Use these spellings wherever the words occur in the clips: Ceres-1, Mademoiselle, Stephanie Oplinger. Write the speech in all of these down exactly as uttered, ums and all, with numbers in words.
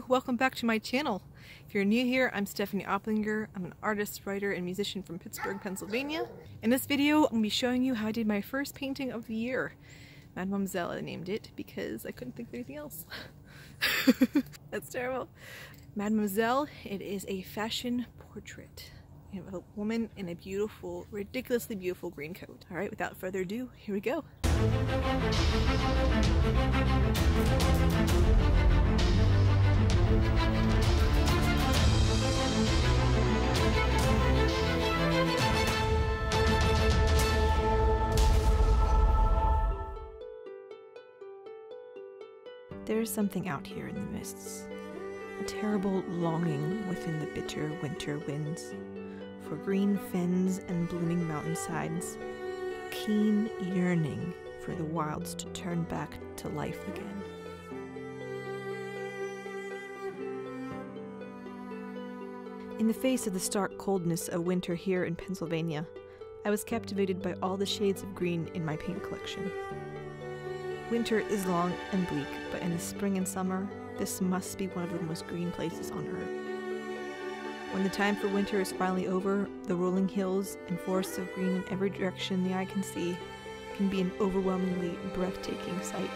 you, welcome back to my channel. If you're new here, I'm Stephanie Oplinger. I'm an artist, writer, and musician from Pittsburgh, Pennsylvania. In this video, I'm going to be showing you how I did my first painting of the year. Mademoiselle, I named it because I couldn't think of anything else. That's terrible. Mademoiselle, it is a fashion portrait. You have a woman in a beautiful, ridiculously beautiful green coat. All right, without further ado, here we go. There is something out here in the mists, a terrible longing within the bitter winter winds, for green fens and blooming mountainsides, a keen yearning for the wilds to turn back to life again. In the face of the stark coldness of winter here in Pennsylvania, I was captivated by all the shades of green in my paint collection. Winter is long and bleak, but in the spring and summer, this must be one of the most green places on earth. When the time for winter is finally over, the rolling hills and forests of green in every direction the eye can see can be an overwhelmingly breathtaking sight.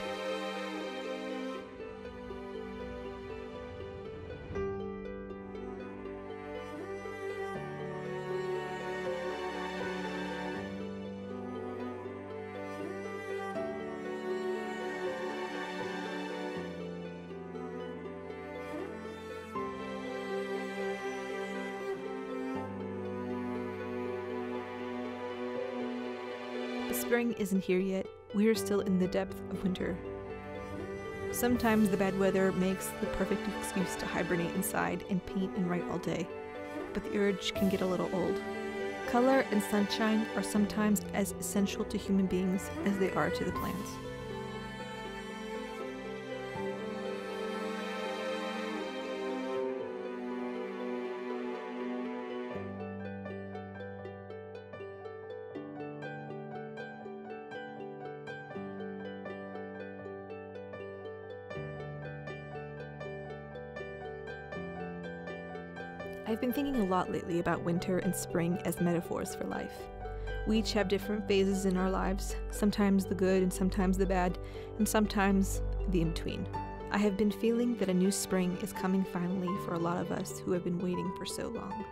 Spring isn't here yet, we are still in the depth of winter. Sometimes the bad weather makes the perfect excuse to hibernate inside and paint and write all day, but the urge can get a little old. Color and sunshine are sometimes as essential to human beings as they are to the plants. I've been thinking a lot lately about winter and spring as metaphors for life. We each have different phases in our lives, sometimes the good and sometimes the bad, and sometimes the in-between. I have been feeling that a new spring is coming finally for a lot of us who have been waiting for so long.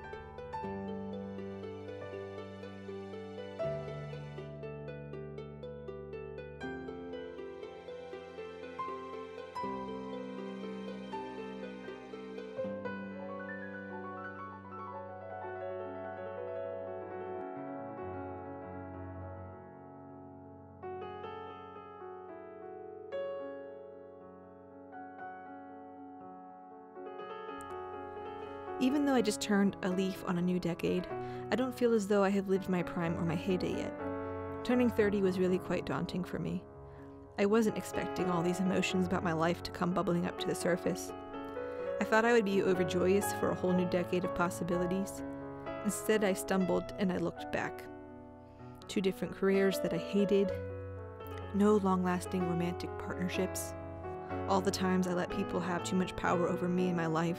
Even though I just turned a leaf on a new decade, I don't feel as though I have lived my prime or my heyday yet. Turning thirty was really quite daunting for me. I wasn't expecting all these emotions about my life to come bubbling up to the surface. I thought I would be overjoyous for a whole new decade of possibilities. Instead, I stumbled and I looked back. Two different careers that I hated, no long-lasting romantic partnerships, all the times I let people have too much power over me and my life,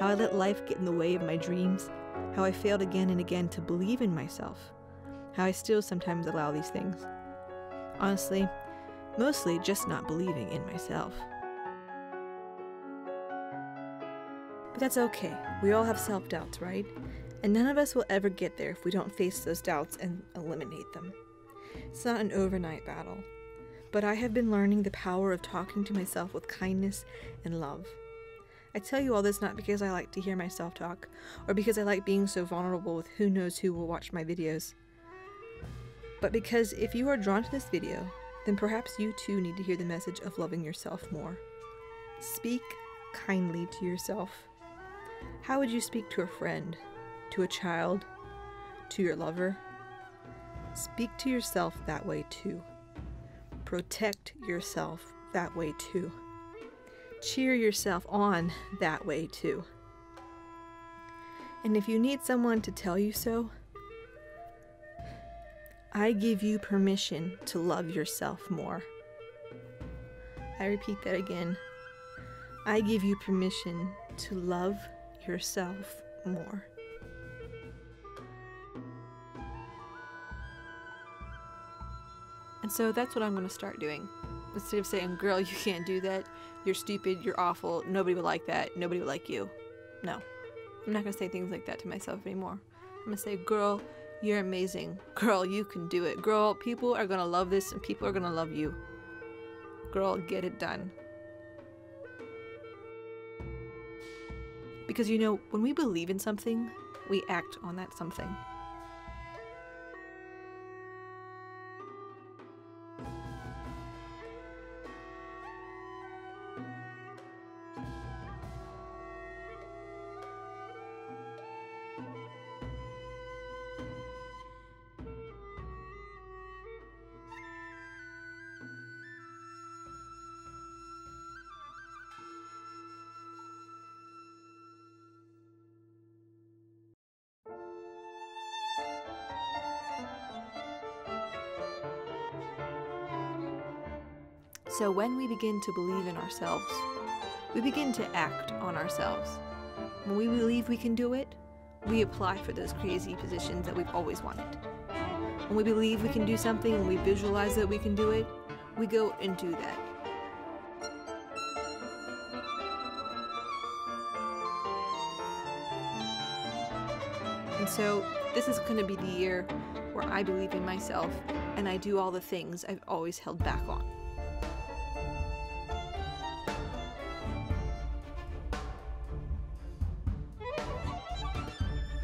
how I let life get in the way of my dreams, how I failed again and again to believe in myself, how I still sometimes allow these things. Honestly, mostly just not believing in myself. But that's okay, we all have self-doubts, right? And none of us will ever get there if we don't face those doubts and eliminate them. It's not an overnight battle, but I have been learning the power of talking to myself with kindness and love. I tell you all this not because I like to hear myself talk, or because I like being so vulnerable with who knows who will watch my videos, but because if you are drawn to this video, then perhaps you too need to hear the message of loving yourself more. Speak kindly to yourself. How would you speak to a friend, to a child, to your lover? Speak to yourself that way too. Protect yourself that way too. Cheer yourself on that way too. And if you need someone to tell you so, I give you permission to love yourself more. I repeat that again. I give you permission to love yourself more. And so that's what I'm going to start doing. Instead of saying, girl, you can't do that, you're stupid, you're awful, nobody would like that, nobody would like you. No. I'm not going to say things like that to myself anymore. I'm going to say, girl, you're amazing. Girl, you can do it. Girl, people are going to love this and people are going to love you. Girl, get it done. Because, you know, when we believe in something, we act on that something. So when we begin to believe in ourselves, we begin to act on ourselves. When we believe we can do it, we apply for those crazy positions that we've always wanted. When we believe we can do something, when we visualize that we can do it, we go and do that. And so this is going to be the year where I believe in myself and I do all the things I've always held back on.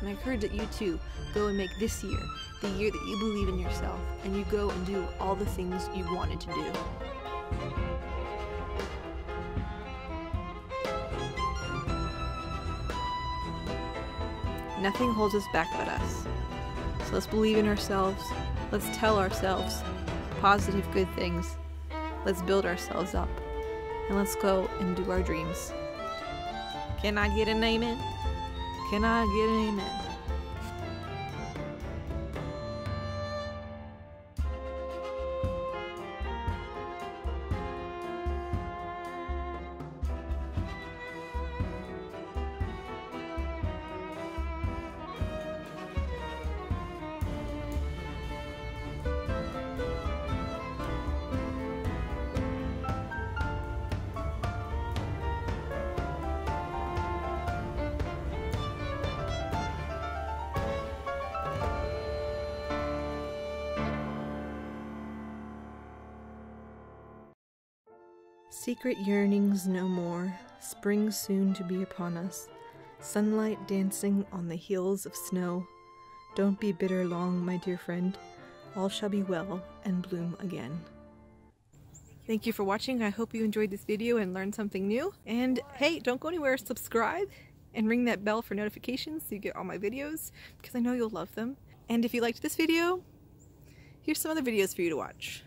And I encourage that you too go and make this year the year that you believe in yourself and you go and do all the things you wanted to do. Nothing holds us back but us. So let's believe in ourselves. Let's tell ourselves positive, good things. Let's build ourselves up. And let's go and do our dreams. Can I get an amen? Can I get an amen? Secret yearnings no more, spring soon to be upon us, sunlight dancing on the heels of snow. Don't be bitter long, my dear friend, all shall be well and bloom again. Thank you for watching. I hope you enjoyed this video and learned something new. And hey, don't go anywhere, subscribe and ring that bell for notifications so you get all my videos because I know you'll love them. And if you liked this video, here's some other videos for you to watch.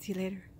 See you later.